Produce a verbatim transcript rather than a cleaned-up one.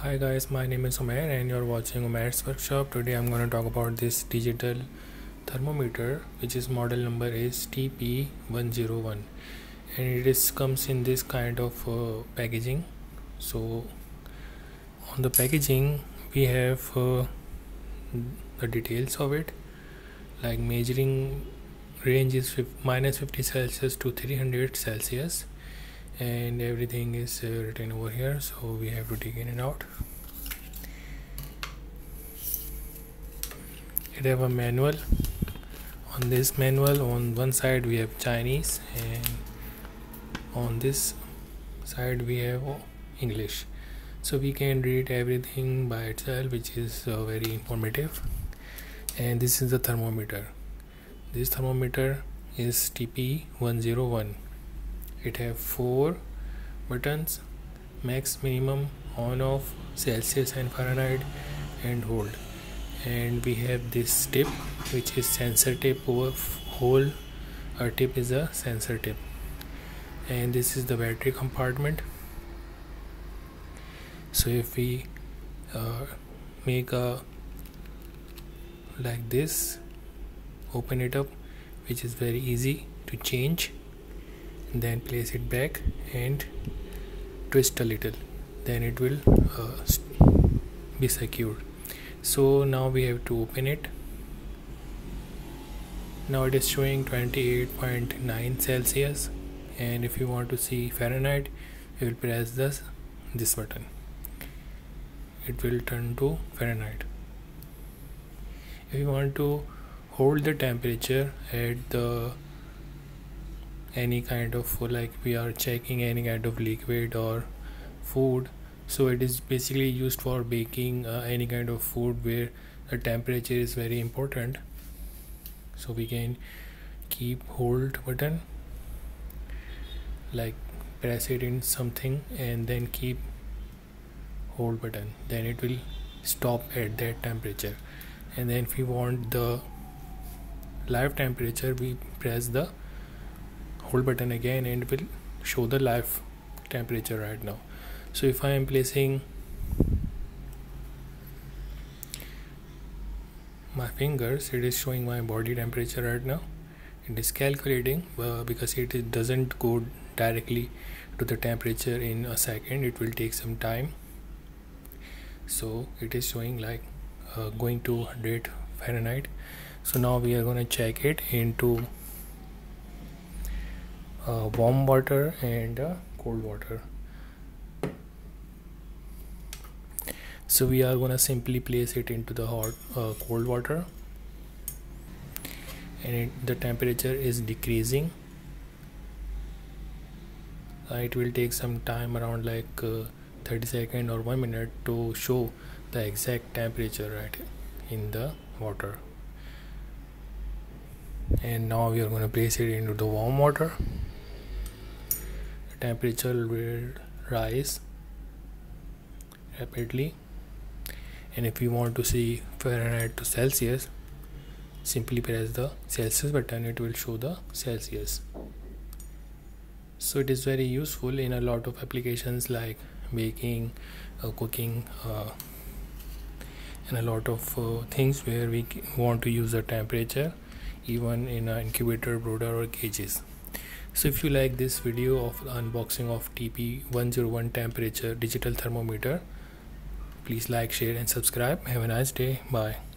Hi guys, my name is Umair and you're watching Umair's Workshop. Today I'm going to talk about this digital thermometer, which is model number is T P one oh one, and it is comes in this kind of uh, packaging. So on the packaging we have uh, the details of it, like measuring range is minus fifty Celsius to three hundred Celsius, and everything is uh, written over here, so we have to take in and out. It have a manual. On this manual, on one side we have Chinese and on this side we have English, so we can read everything by itself, which is uh, very informative. And this is the thermometer. This thermometer is T P one oh one. It have four buttons: max, minimum, on, off, Celsius and Fahrenheit, and hold. And we have this tip, which is sensor tip over hole. Our tip is a sensor tip. And this is the battery compartment. So if we uh, make a like this, open it up, which is very easy to change. Then place it back and twist a little, then it will uh, be secured. So now we have to open it. Now it is showing twenty-eight point nine Celsius, and if you want to see Fahrenheit you will press this this button. It will turn to Fahrenheit. If you want to hold the temperature at the any kind of, like we are checking any kind of liquid or food, so it is basically used for baking uh, any kind of food where the temperature is very important, so we can keep hold button, like press it in something and then keep hold button, then it will stop at that temperature. And then if we want the live temperature, we press the hold button again and it will show the live temperature right now. So if I am placing my fingers, it is showing my body temperature right now. It is calculating uh, because it doesn't go directly to the temperature in a second, it will take some time. So it is showing like uh, going to one hundred Fahrenheit. So now we are going to check it into Uh, warm water and uh, cold water. So we are gonna simply place it into the hot uh, cold water, and it, the temperature is decreasing. Uh, it will take some time, around like uh, thirty seconds or one minute, to show the exact temperature right in the water. And now we are gonna place it into the warm water. Temperature will rise rapidly, and if you want to see Fahrenheit to Celsius, simply press the Celsius button, it will show the Celsius. So it is very useful in a lot of applications like baking, uh, cooking, uh, and a lot of uh, things where we want to use the temperature, even in an incubator, brooder or cages. So if you like this video of unboxing of T P one oh one temperature digital thermometer, please like, share and subscribe. Have a nice day. Bye.